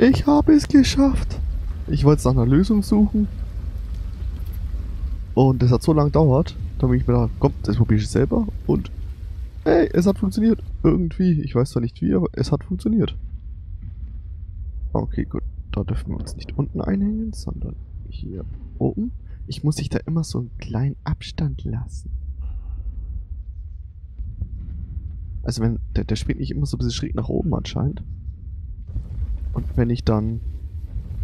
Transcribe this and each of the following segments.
Ich habe es geschafft. Ich wollte nach einer Lösung suchen. Und das hat so lange gedauert, da bin ich mir gedacht, komm, das probiere ich selber. Und hey, es hat funktioniert. Irgendwie, ich weiß zwar nicht wie, aber es hat funktioniert. Okay, gut. Da dürfen wir uns nicht unten einhängen, sondern hier oben. Ich muss sich da immer so einen kleinen Abstand lassen. Also wenn der springt nicht immer so ein bisschen schräg nach oben anscheinend. Und wenn ich dann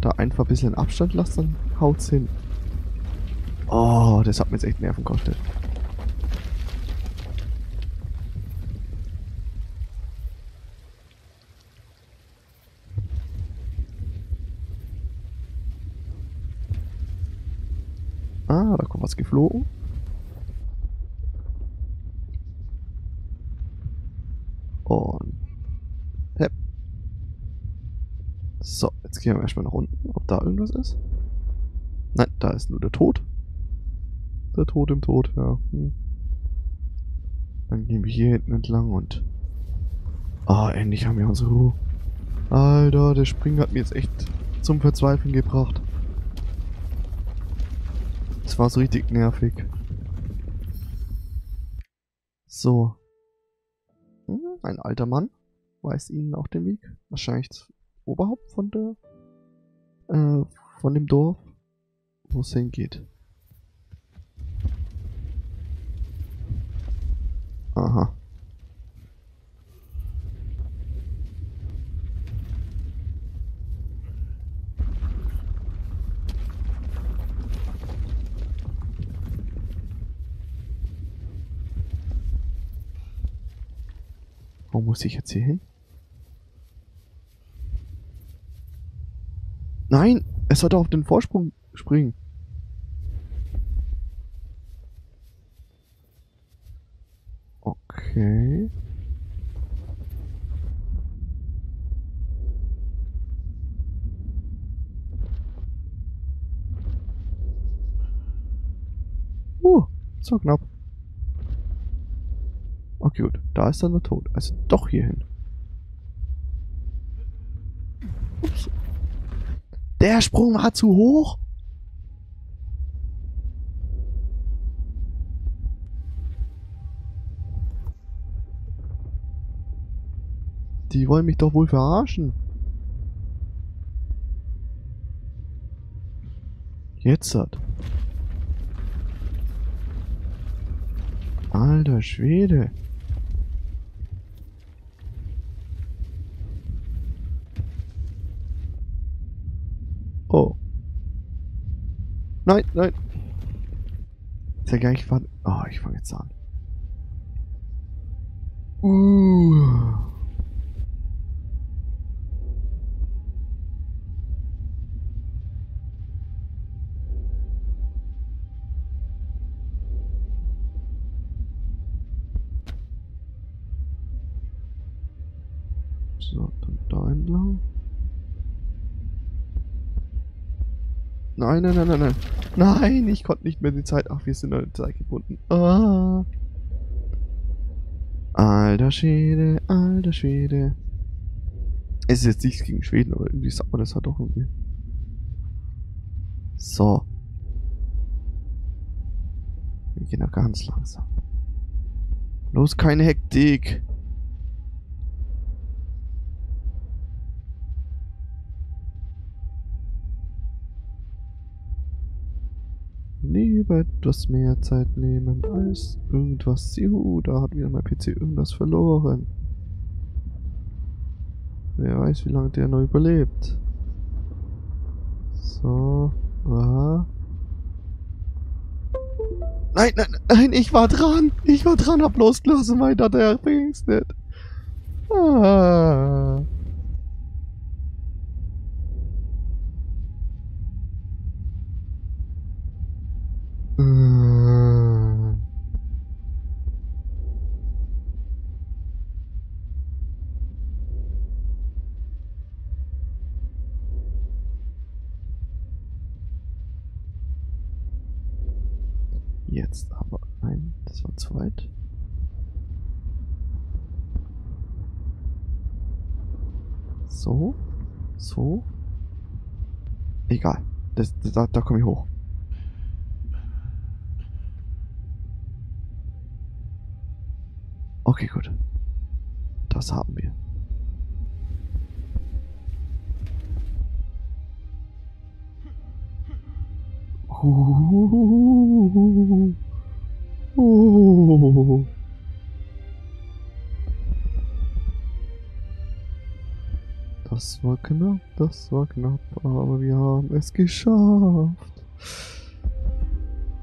da einfach ein bisschen Abstand lasse, dann haut's hin. Oh, das hat mir jetzt echt Nerven gekostet. Ah, da kommt was geflogen. Und... Hep. So, jetzt gehen wir erstmal nach unten, ob da irgendwas ist. Nein, da ist nur der Tod. Der Tod im Tod, ja. Dann gehen wir hier hinten entlang und... Ah, endlich haben wir unsere Ruhe. Alter, der Springen hat mir jetzt echt zum Verzweifeln gebracht. Das war so richtig nervig. So. Ein alter Mann weist ihnen auch den Weg. Wahrscheinlich das Oberhaupt von der... von dem Dorf, wo es hingeht. Aha. Wo muss ich jetzt hier hin? Nein, es sollte auf den Vorsprung springen. Okay. So knapp. Okay, gut. Da ist dann der Tod. Also doch hierhin. Ups. Der Sprung war zu hoch. Die wollen mich doch wohl verarschen. Jetzt hat. Alter Schwede. Oh. Nein, nein. Ist ja gar nicht fahren. Oh, ich fange jetzt an. So, dann da entlang. Nein, nein, nein, nein, nein. Nein, ich konnte nicht mehr die Zeit. Ach, wir sind an die Zeit gebunden. Ah. Alter Schwede, alter Schwede. Es ist jetzt nichts gegen Schweden, aber irgendwie sagt man das halt doch irgendwie. So. Wir gehen da ganz langsam. Bloß keine Hektik. Lieber etwas mehr Zeit nehmen als irgendwas. Juhu, da hat wieder mein PC irgendwas verloren. Wer weiß, wie lange der noch überlebt. So, aha. Nein, nein, nein, ich war dran. Ich war dran, hab losgelassen, weil da der ging's nicht. Ah. Jetzt aber, nein, das war zu weit. So. So. Egal. Da komme ich hoch. Okay, gut. Das haben wir. Das war knapp, aber wir haben es geschafft.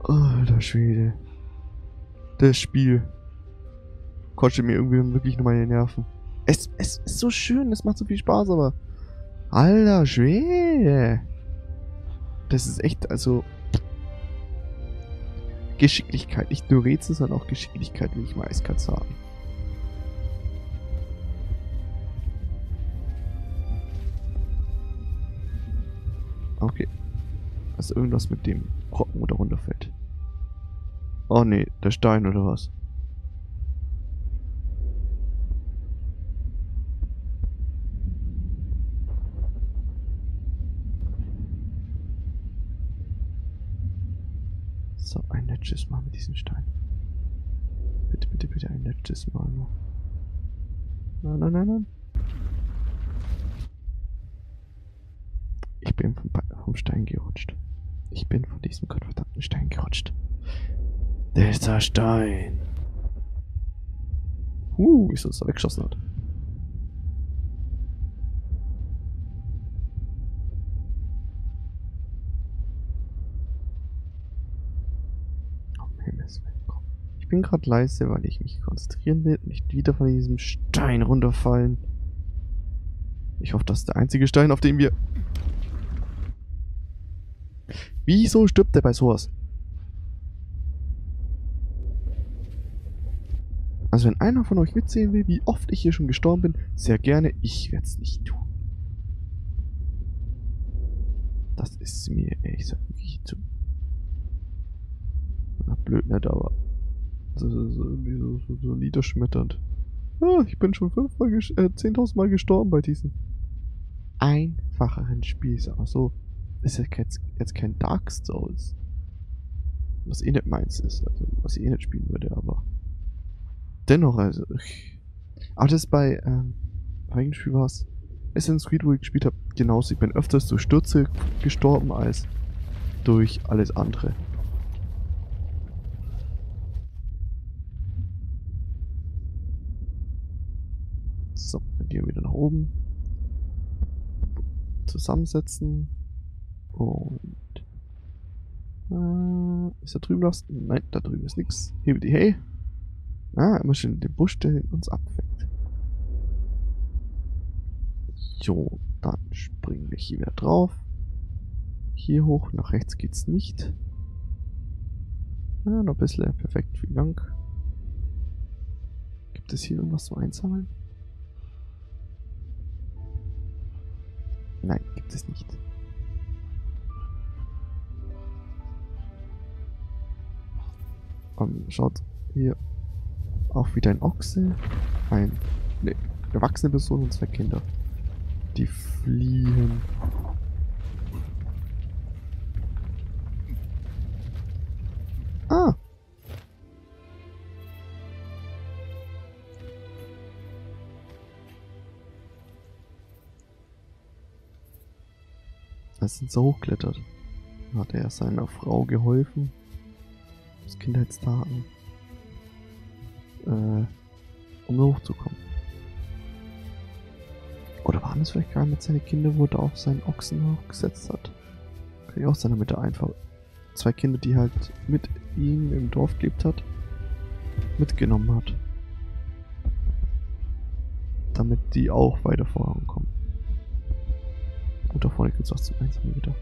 Alter Schwede. Das Spiel kostet mir irgendwie wirklich nur meine Nerven. Es ist so schön, es macht so viel Spaß, aber... Alter Schwede. Das ist echt, also... Geschicklichkeit. Nicht nur Rätsel, sondern auch Geschicklichkeit, will ich mal eiskalt sagen. Okay. Also irgendwas mit dem Brocken, wo da runterfällt. Oh ne, der Stein oder was? So, ein letztes Mal mit diesem Stein. Bitte, bitte, bitte ein letztes Mal noch. Nein, nein, nein, nein. Ich bin vom Stein gerutscht. Ich bin von diesem gottverdammten Stein gerutscht. Dieser Stein. Ist das da weggeschossen hat. Ich bin gerade leise, weil ich mich konzentrieren will und nicht wieder von diesem Stein runterfallen. Ich hoffe, das ist der einzige Stein, auf dem wir... Wieso stirbt der bei sowas? Also wenn einer von euch mitsehen will, wie oft ich hier schon gestorben bin, sehr gerne, ich werde es nicht tun. Das ist mir, ehrlich gesagt, nicht zu... Na, blöd nicht, aber... Das ist irgendwie so niederschmetternd. Ah, ich bin schon 10.000 Mal gestorben bei diesen einfacheren Spiel, sag mal so. Ist jetzt kein Dark Souls. Was eh nicht meins ist, also was ich eh nicht spielen würde, aber... Dennoch, also... Aber das bei, welchem Spiel war es? Assassin's Creed, wo ich gespielt habe, genauso. Ich bin öfters durch Stürze gestorben, als durch alles andere. So, dann gehen wir wieder nach oben. Zusammensetzen. Und... ist da drüben was? Nein, da drüben ist nichts. Hebe die Hey. Immer schön den Busch, der uns abfängt. So, dann springen wir hier wieder drauf. Hier hoch, nach rechts geht's nicht. Noch ein bisschen. Perfekt, vielen Dank. Gibt es hier irgendwas zum Einsammeln? Nein, gibt es nicht. Schaut hier auch wieder ein Ochse, eine erwachsene Person und zwei Kinder, die fliehen. Ah! Das sind so hochklettert. Hat er seiner Frau geholfen. Kindheitstaten, um hochzukommen. Oder waren es vielleicht gar nicht seine Kinder, wo er auf seinen Ochsen hochgesetzt hat? Kann ja auch sein, damit er einfach zwei Kinder, die halt mit ihm im Dorf gelebt hat, mitgenommen hat. Damit die auch weiter vorankommen. Und da vorne gibt es was zum Einsammeln wieder.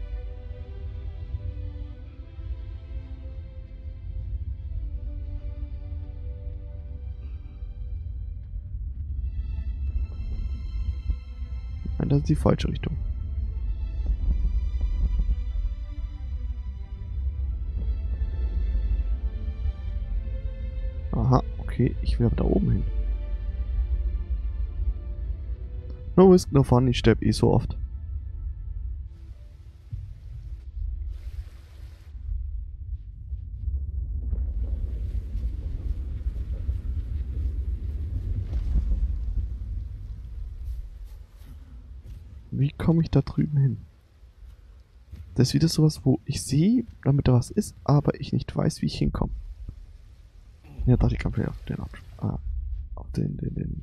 Das ist die falsche Richtung. Aha, okay, ich will aber da oben hin. No risk, no fun, ich sterbe eh so oft. Wie komme ich da drüben hin? Das ist wieder sowas, wo ich sehe, damit da was ist, aber ich nicht weiß, wie ich hinkomme. Ja, dachte ich, kann vielleicht auf den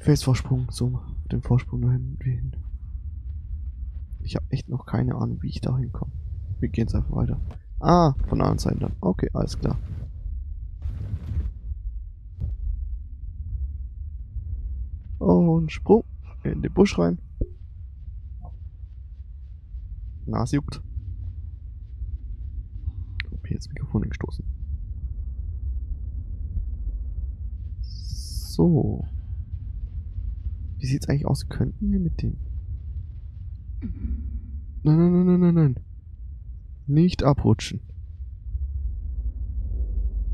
Felsvorsprung, so, den Vorsprung nur hin. Ich habe echt noch keine Ahnung, wie ich da hinkomme. Wir gehen jetzt einfach weiter. Ah, von der anderen Seite dann. Okay, alles klar. Und Sprung in den Busch rein. Na, es juckt. Ich bin jetzt Mikrofon gestoßen. So. Wie sieht's eigentlich aus? Könnten wir mit dem? Nein. Nicht abrutschen.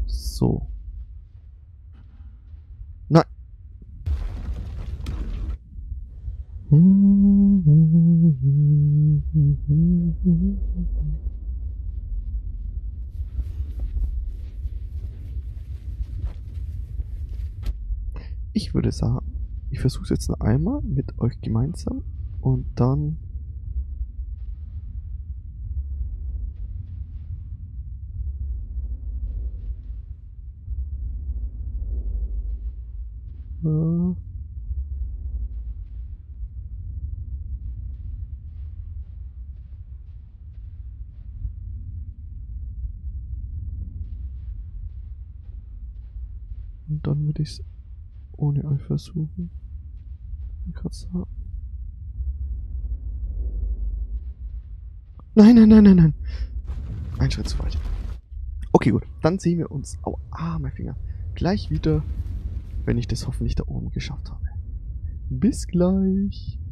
So. Nein. Ich würde sagen, ich versuche es jetzt noch einmal mit euch gemeinsam und dann... Und dann würde ich es ohne euch versuchen. Nein. Ein Schritt zu weit. Okay, gut. Dann sehen wir uns. Au, ah, mein Finger. Gleich wieder, wenn ich das hoffentlich da oben geschafft habe. Bis gleich.